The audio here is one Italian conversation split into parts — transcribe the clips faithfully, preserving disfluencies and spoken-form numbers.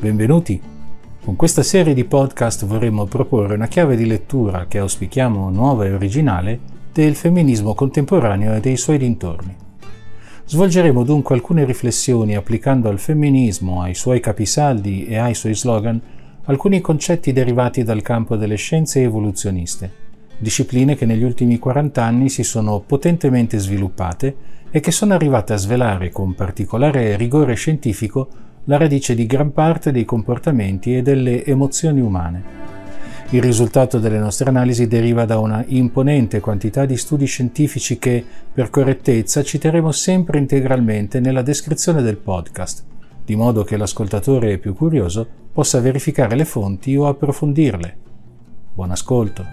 Benvenuti! Con questa serie di podcast vorremmo proporre una chiave di lettura che auspichiamo nuova e originale del femminismo contemporaneo e dei suoi dintorni. Svolgeremo dunque alcune riflessioni applicando al femminismo, ai suoi capisaldi e ai suoi slogan alcuni concetti derivati dal campo delle scienze evoluzioniste, discipline che negli ultimi quaranta anni si sono potentemente sviluppate e che sono arrivate a svelare con particolare rigore scientifico la radice di gran parte dei comportamenti e delle emozioni umane. Il risultato delle nostre analisi deriva da una imponente quantità di studi scientifici che, per correttezza, citeremo sempre integralmente nella descrizione del podcast, di modo che l'ascoltatore più curioso possa verificare le fonti o approfondirle. Buon ascolto!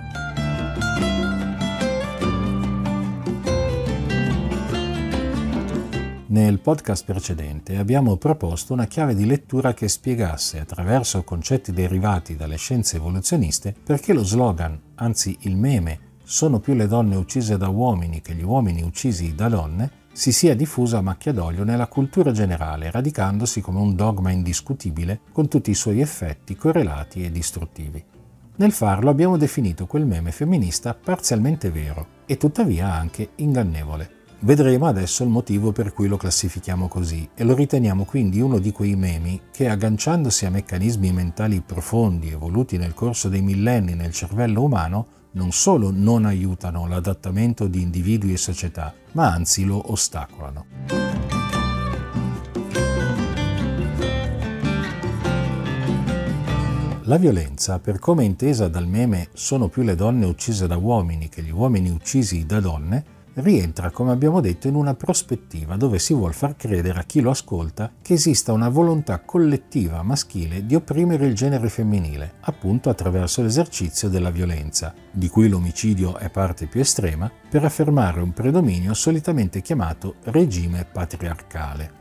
Nel podcast precedente abbiamo proposto una chiave di lettura che spiegasse, attraverso concetti derivati dalle scienze evoluzioniste, perché lo slogan, anzi il meme, "sono più le donne uccise da uomini che gli uomini uccisi da donne", si sia diffuso a macchia d'olio nella cultura generale, radicandosi come un dogma indiscutibile con tutti i suoi effetti correlati e distruttivi. Nel farlo abbiamo definito quel meme femminista parzialmente vero e tuttavia anche ingannevole. Vedremo adesso il motivo per cui lo classifichiamo così e lo riteniamo quindi uno di quei memi che, agganciandosi a meccanismi mentali profondi evoluti nel corso dei millenni nel cervello umano, non solo non aiutano l'adattamento di individui e società, ma anzi lo ostacolano. La violenza, per come intesa dal meme "sono più le donne uccise da uomini che gli uomini uccisi da donne", rientra, come abbiamo detto, in una prospettiva dove si vuol far credere a chi lo ascolta che esista una volontà collettiva maschile di opprimere il genere femminile, appunto attraverso l'esercizio della violenza, di cui l'omicidio è parte più estrema, per affermare un predominio solitamente chiamato regime patriarcale.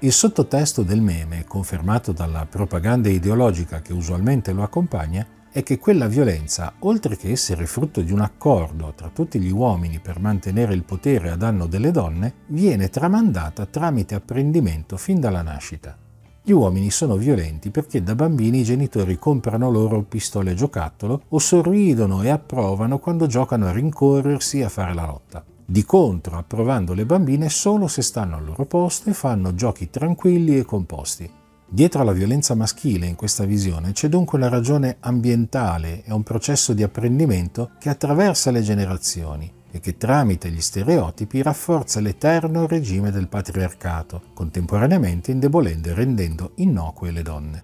Il sottotesto del meme, confermato dalla propaganda ideologica che usualmente lo accompagna, è che quella violenza, oltre che essere frutto di un accordo tra tutti gli uomini per mantenere il potere a danno delle donne, viene tramandata tramite apprendimento fin dalla nascita. Gli uomini sono violenti perché da bambini i genitori comprano loro pistole giocattolo o sorridono e approvano quando giocano a rincorrersi a fare la lotta. Di contro, approvando le bambine solo se stanno al loro posto e fanno giochi tranquilli e composti. Dietro alla violenza maschile in questa visione c'è dunque una ragione ambientale e un processo di apprendimento che attraversa le generazioni e che tramite gli stereotipi rafforza l'eterno regime del patriarcato, contemporaneamente indebolendo e rendendo innocue le donne.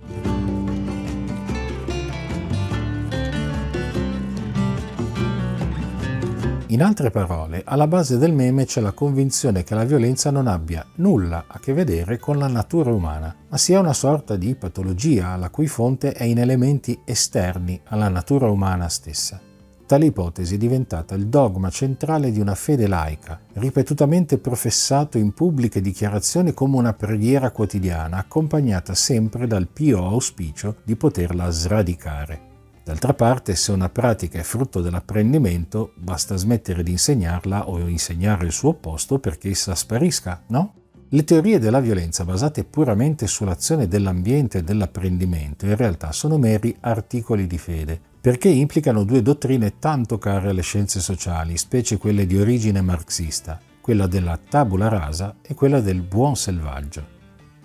In altre parole, alla base del meme c'è la convinzione che la violenza non abbia nulla a che vedere con la natura umana, ma sia una sorta di patologia la cui fonte è in elementi esterni alla natura umana stessa. Tale ipotesi è diventata il dogma centrale di una fede laica, ripetutamente professato in pubbliche dichiarazioni come una preghiera quotidiana, accompagnata sempre dal pio auspicio di poterla sradicare. D'altra parte, se una pratica è frutto dell'apprendimento, basta smettere di insegnarla o insegnare il suo opposto perché essa sparisca, no? Le teorie della violenza basate puramente sull'azione dell'ambiente e dell'apprendimento in realtà sono meri articoli di fede, perché implicano due dottrine tanto care alle scienze sociali, specie quelle di origine marxista, quella della tabula rasa e quella del buon selvaggio.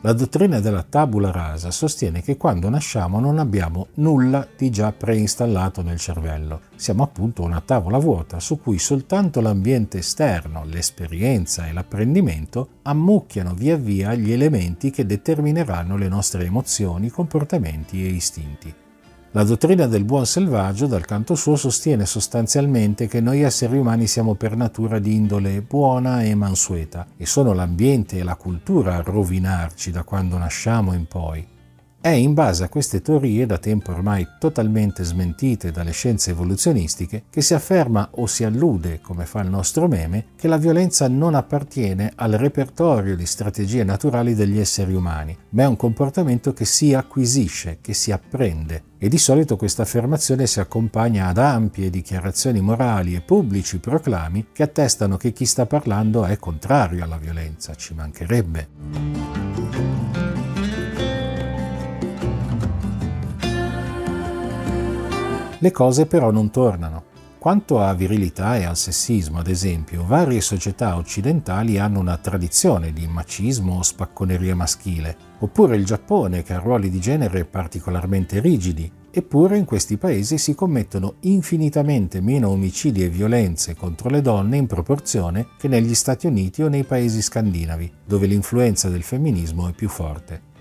La dottrina della tabula rasa sostiene che quando nasciamo non abbiamo nulla di già preinstallato nel cervello, siamo appunto una tavola vuota su cui soltanto l'ambiente esterno, l'esperienza e l'apprendimento ammucchiano via via gli elementi che determineranno le nostre emozioni, comportamenti e istinti. La dottrina del buon selvaggio, dal canto suo, sostiene sostanzialmente che noi esseri umani siamo per natura di indole buona e mansueta, e sono l'ambiente e la cultura a rovinarci da quando nasciamo in poi. È in base a queste teorie, da tempo ormai totalmente smentite dalle scienze evoluzionistiche, che si afferma o si allude, come fa il nostro meme, che la violenza non appartiene al repertorio di strategie naturali degli esseri umani, ma è un comportamento che si acquisisce, che si apprende. E di solito questa affermazione si accompagna ad ampie dichiarazioni morali e pubblici proclami che attestano che chi sta parlando è contrario alla violenza, ci mancherebbe. Le cose però non tornano. Quanto a virilità e al sessismo, ad esempio, varie società occidentali hanno una tradizione di machismo o spacconeria maschile, oppure il Giappone, che ha ruoli di genere particolarmente rigidi, eppure in questi paesi si commettono infinitamente meno omicidi e violenze contro le donne in proporzione che negli Stati Uniti o nei paesi scandinavi, dove l'influenza del femminismo è più forte.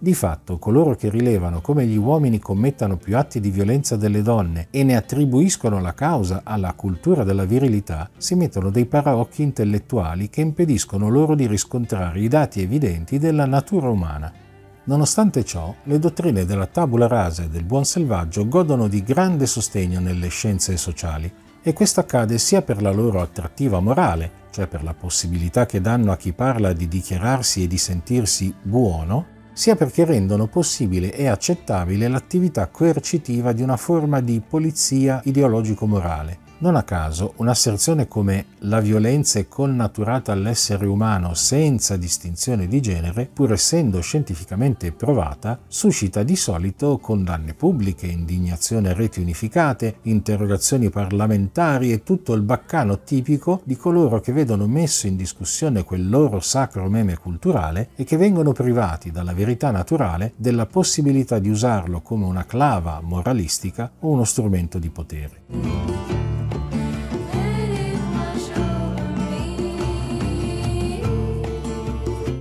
Di fatto, coloro che rilevano come gli uomini commettano più atti di violenza delle donne e ne attribuiscono la causa alla cultura della virilità, si mettono dei paraocchi intellettuali che impediscono loro di riscontrare i dati evidenti della natura umana. Nonostante ciò, le dottrine della tabula rasa e del buon selvaggio godono di grande sostegno nelle scienze sociali, e questo accade sia per la loro attrattiva morale, cioè per la possibilità che danno a chi parla di dichiararsi e di sentirsi buono, sia perché rendono possibile e accettabile l'attività coercitiva di una forma di polizia ideologico-morale. Non a caso, un'asserzione come «la violenza è connaturata all'essere umano senza distinzione di genere», pur essendo scientificamente provata, suscita di solito condanne pubbliche, indignazione a reti unificate, interrogazioni parlamentari e tutto il baccano tipico di coloro che vedono messo in discussione quel loro sacro meme culturale e che vengono privati dalla verità naturale della possibilità di usarlo come una clava moralistica o uno strumento di potere.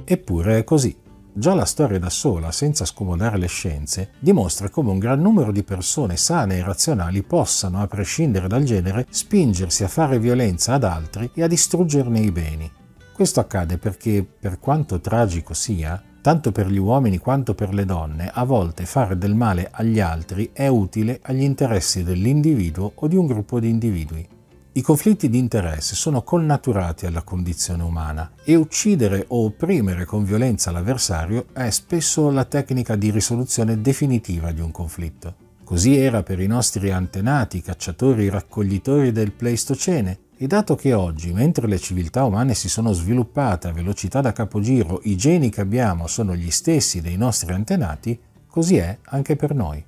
Eppure è così. Già la storia da sola, senza scomodare le scienze, dimostra come un gran numero di persone sane e razionali possano, a prescindere dal genere, spingersi a fare violenza ad altri e a distruggerne i beni. Questo accade perché, per quanto tragico sia, tanto per gli uomini quanto per le donne, a volte fare del male agli altri è utile agli interessi dell'individuo o di un gruppo di individui. I conflitti di interesse sono connaturati alla condizione umana e uccidere o opprimere con violenza l'avversario è spesso la tecnica di risoluzione definitiva di un conflitto. Così era per i nostri antenati, cacciatori-raccoglitori del Pleistocene, e dato che oggi, mentre le civiltà umane si sono sviluppate a velocità da capogiro, i geni che abbiamo sono gli stessi dei nostri antenati, così è anche per noi.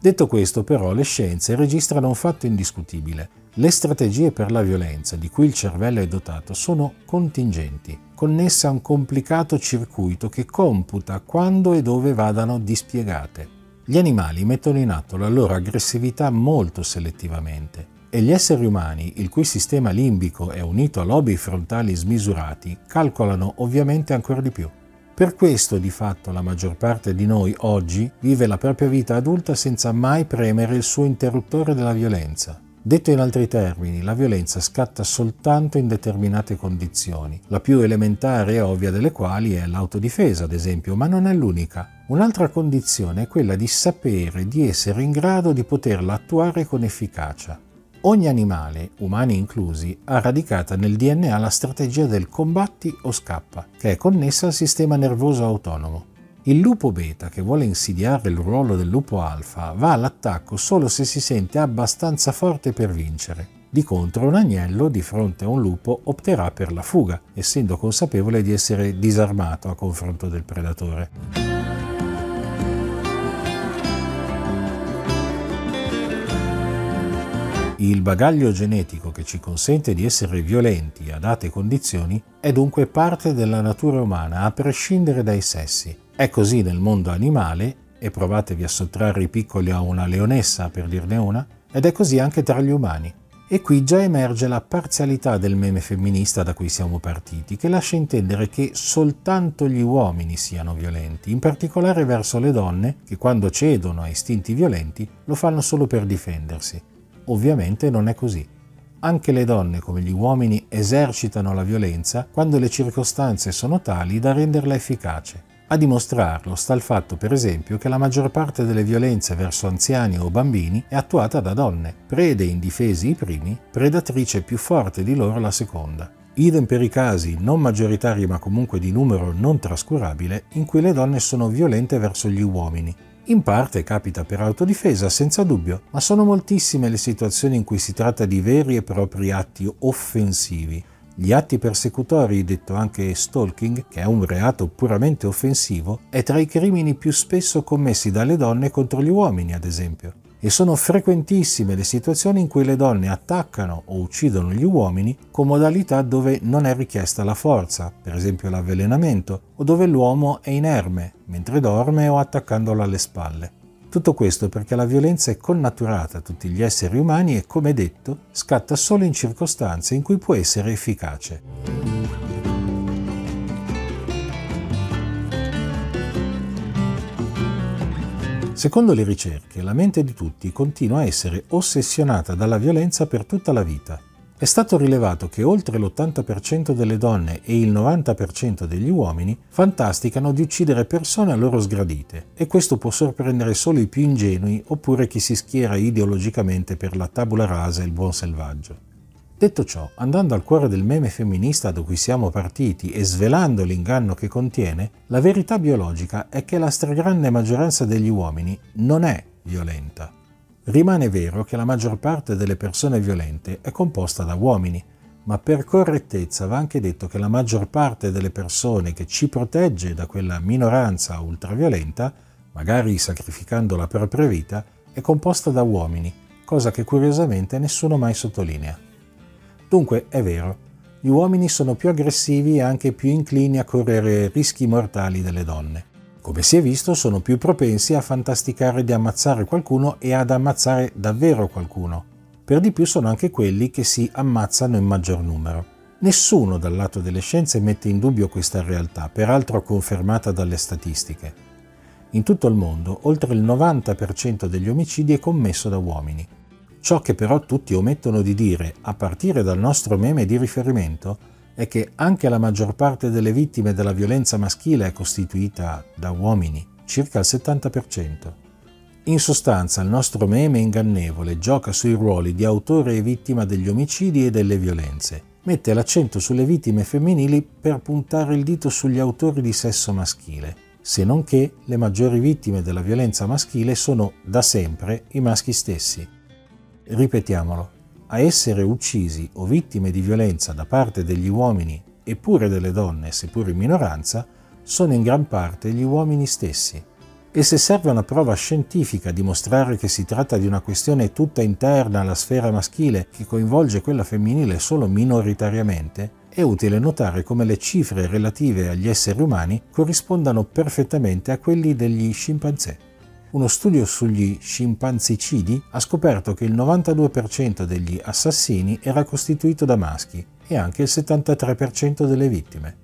Detto questo, però, le scienze registrano un fatto indiscutibile. Le strategie per la violenza di cui il cervello è dotato sono contingenti, connesse a un complicato circuito che computa quando e dove vadano dispiegate. Gli animali mettono in atto la loro aggressività molto selettivamente e gli esseri umani, il cui sistema limbico è unito a lobi frontali smisurati, calcolano ovviamente ancora di più. Per questo, di fatto, la maggior parte di noi oggi vive la propria vita adulta senza mai premere il suo interruttore della violenza. Detto in altri termini, la violenza scatta soltanto in determinate condizioni, la più elementare e ovvia delle quali è l'autodifesa, ad esempio, ma non è l'unica. Un'altra condizione è quella di sapere di essere in grado di poterla attuare con efficacia. Ogni animale, umani inclusi, ha radicata nel D N A la strategia del combatti o scappa, che è connessa al sistema nervoso autonomo. Il lupo beta, che vuole insidiare il ruolo del lupo alfa, va all'attacco solo se si sente abbastanza forte per vincere. Di contro, un agnello, di fronte a un lupo, opterà per la fuga, essendo consapevole di essere disarmato a confronto del predatore. Il bagaglio genetico che ci consente di essere violenti a date condizioni è dunque parte della natura umana, a prescindere dai sessi. È così nel mondo animale, e provatevi a sottrarre i piccoli a una leonessa, per dirne una, ed è così anche tra gli umani. E qui già emerge la parzialità del meme femminista da cui siamo partiti, che lascia intendere che soltanto gli uomini siano violenti, in particolare verso le donne, che quando cedono a istinti violenti lo fanno solo per difendersi. Ovviamente non è così. Anche le donne, come gli uomini, esercitano la violenza quando le circostanze sono tali da renderla efficace. A dimostrarlo sta il fatto, per esempio, che la maggior parte delle violenze verso anziani o bambini è attuata da donne, prede indifesi i primi, predatrice più forte di loro la seconda. Idem per i casi, non maggioritari ma comunque di numero non trascurabile, in cui le donne sono violente verso gli uomini. In parte capita per autodifesa, senza dubbio, ma sono moltissime le situazioni in cui si tratta di veri e propri atti offensivi. Gli atti persecutori, detto anche stalking, che è un reato puramente offensivo, è tra i crimini più spesso commessi dalle donne contro gli uomini, ad esempio. e sono frequentissime le situazioni in cui le donne attaccano o uccidono gli uomini con modalità dove non è richiesta la forza, per esempio l'avvelenamento, o dove l'uomo è inerme, mentre dorme o attaccandolo alle spalle. Tutto questo perché la violenza è connaturata a tutti gli esseri umani e, come detto, scatta solo in circostanze in cui può essere efficace. Secondo le ricerche, la mente di tutti continua a essere ossessionata dalla violenza per tutta la vita. È stato rilevato che oltre l'ottanta per cento delle donne e il novanta per cento degli uomini fantasticano di uccidere persone a loro sgradite, e questo può sorprendere solo i più ingenui oppure chi si schiera ideologicamente per la tabula rasa e il buon selvaggio. Detto ciò, andando al cuore del meme femminista da cui siamo partiti e svelando l'inganno che contiene, la verità biologica è che la stragrande maggioranza degli uomini non è violenta. Rimane vero che la maggior parte delle persone violente è composta da uomini, ma per correttezza va anche detto che la maggior parte delle persone che ci protegge da quella minoranza ultraviolenta, magari sacrificando la propria vita, è composta da uomini, cosa che curiosamente nessuno mai sottolinea. Dunque, è vero, gli uomini sono più aggressivi e anche più inclini a correre rischi mortali delle donne. Come si è visto, sono più propensi a fantasticare di ammazzare qualcuno e ad ammazzare davvero qualcuno. Per di più sono anche quelli che si ammazzano in maggior numero. Nessuno dal lato delle scienze mette in dubbio questa realtà, peraltro confermata dalle statistiche. In tutto il mondo, oltre il novanta per cento degli omicidi è commesso da uomini. Ciò che però tutti omettono di dire, a partire dal nostro meme di riferimento, è che anche la maggior parte delle vittime della violenza maschile è costituita da uomini, circa il settanta per cento. In sostanza, il nostro meme ingannevole gioca sui ruoli di autore e vittima degli omicidi e delle violenze, mette l'accento sulle vittime femminili per puntare il dito sugli autori di sesso maschile, se non che le maggiori vittime della violenza maschile sono da sempre i maschi stessi. Ripetiamolo, a essere uccisi o vittime di violenza da parte degli uomini e pure delle donne, seppur in minoranza, sono in gran parte gli uomini stessi. E se serve una prova scientifica a dimostrare che si tratta di una questione tutta interna alla sfera maschile che coinvolge quella femminile solo minoritariamente, è utile notare come le cifre relative agli esseri umani corrispondano perfettamente a quelli degli scimpanzé. Uno studio sugli scimpanzicidi ha scoperto che il novantadue per cento degli assassini era costituito da maschi e anche il settantatré per cento delle vittime.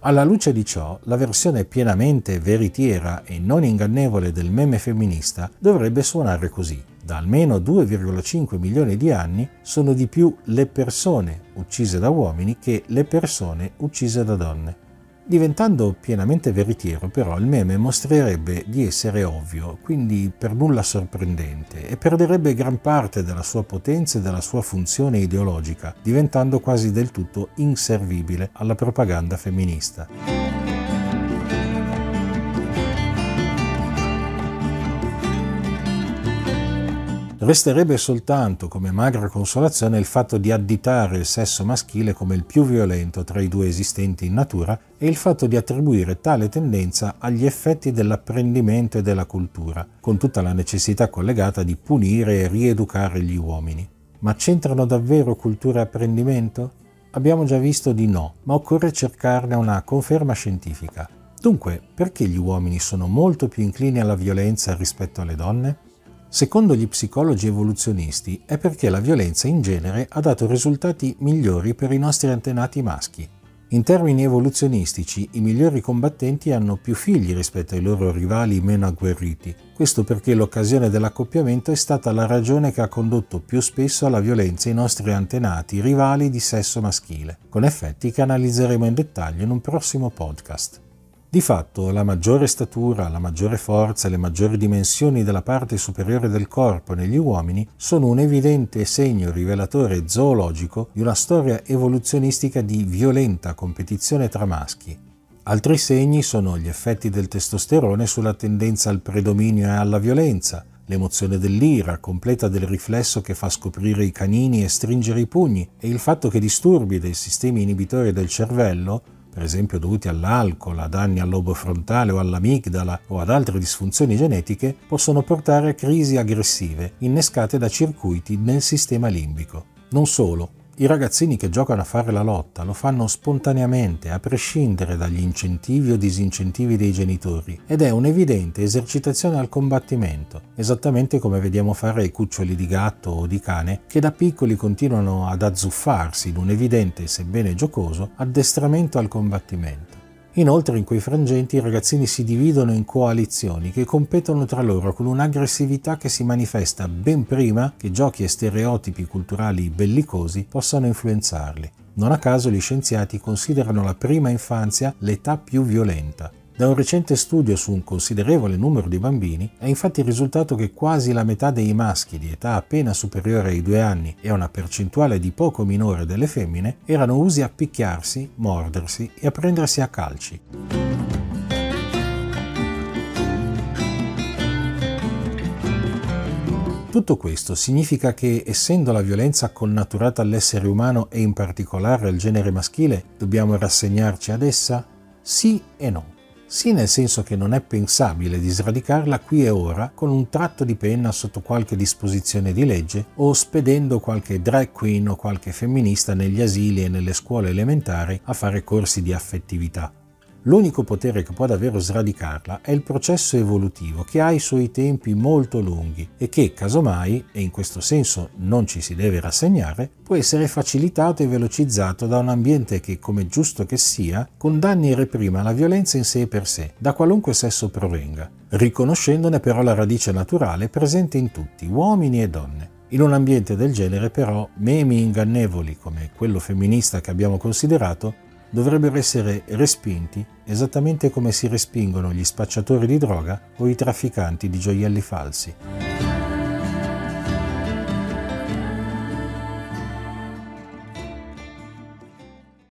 Alla luce di ciò, la versione pienamente veritiera e non ingannevole del meme femminista dovrebbe suonare così. Da almeno due virgola cinque milioni di anni sono di più le persone uccise da uomini che le persone uccise da donne. Diventando pienamente veritiero, però, il meme mostrerebbe di essere ovvio, quindi per nulla sorprendente, e perderebbe gran parte della sua potenza e della sua funzione ideologica, diventando quasi del tutto inservibile alla propaganda femminista. Resterebbe soltanto come magra consolazione il fatto di additare il sesso maschile come il più violento tra i due esistenti in natura e il fatto di attribuire tale tendenza agli effetti dell'apprendimento e della cultura, con tutta la necessità collegata di punire e rieducare gli uomini. Ma c'entrano davvero cultura e apprendimento? Abbiamo già visto di no, ma occorre cercarne una conferma scientifica. Dunque, perché gli uomini sono molto più inclini alla violenza rispetto alle donne? Secondo gli psicologi evoluzionisti è perché la violenza in genere ha dato risultati migliori per i nostri antenati maschi. In termini evoluzionistici, i migliori combattenti hanno più figli rispetto ai loro rivali meno agguerriti. Questo perché l'occasione dell'accoppiamento è stata la ragione che ha condotto più spesso alla violenza i nostri antenati rivali di sesso maschile, con effetti che analizzeremo in dettaglio in un prossimo podcast. Di fatto, la maggiore statura, la maggiore forza e le maggiori dimensioni della parte superiore del corpo negli uomini sono un evidente segno rivelatore zoologico di una storia evoluzionistica di violenta competizione tra maschi. Altri segni sono gli effetti del testosterone sulla tendenza al predominio e alla violenza, l'emozione dell'ira, completa del riflesso che fa scoprire i canini e stringere i pugni, e il fatto che disturbi dei sistemi inibitori del cervello per esempio dovuti all'alcol, a danni al lobo frontale o all'amigdala o ad altre disfunzioni genetiche, possono portare a crisi aggressive innescate da circuiti nel sistema limbico. Non solo. I ragazzini che giocano a fare la lotta lo fanno spontaneamente, a prescindere dagli incentivi o disincentivi dei genitori, ed è un'evidente esercitazione al combattimento, esattamente come vediamo fare ai cuccioli di gatto o di cane, che da piccoli continuano ad azzuffarsi in un evidente, sebbene giocoso, addestramento al combattimento. Inoltre in quei frangenti i ragazzini si dividono in coalizioni che competono tra loro con un'aggressività che si manifesta ben prima che giochi e stereotipi culturali bellicosi possano influenzarli. Non a caso gli scienziati considerano la prima infanzia l'età più violenta. Da un recente studio su un considerevole numero di bambini è infatti risultato che quasi la metà dei maschi di età appena superiore ai due anni e una percentuale di poco minore delle femmine erano usi a picchiarsi, mordersi e a prendersi a calci. Tutto questo significa che, essendo la violenza connaturata all'essere umano e in particolare al genere maschile, dobbiamo rassegnarci ad essa? Sì e no. Sì, nel senso che non è pensabile di sradicarla qui e ora con un tratto di penna sotto qualche disposizione di legge o spedendo qualche drag queen o qualche femminista negli asili e nelle scuole elementari a fare corsi di affettività. L'unico potere che può davvero sradicarla è il processo evolutivo, che ha i suoi tempi molto lunghi e che, casomai, e in questo senso non ci si deve rassegnare, può essere facilitato e velocizzato da un ambiente che, come giusto che sia, condanni e reprima la violenza in sé per sé, da qualunque sesso provenga, riconoscendone però la radice naturale presente in tutti, uomini e donne. In un ambiente del genere, però, memi ingannevoli, come quello femminista che abbiamo considerato, dovrebbero essere respinti esattamente come si respingono gli spacciatori di droga o i trafficanti di gioielli falsi.